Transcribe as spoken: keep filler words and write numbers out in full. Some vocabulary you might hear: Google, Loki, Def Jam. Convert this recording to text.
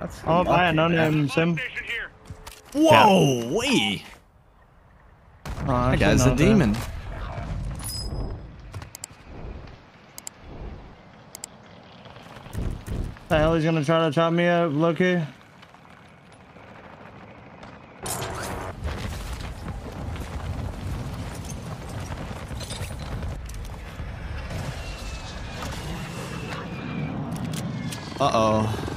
That's oh, lucky, I know him, Sim. Whoa, wee! Oh, that guy's a that. demon. The hell, he's gonna try to chop me up, Loki. Uh oh.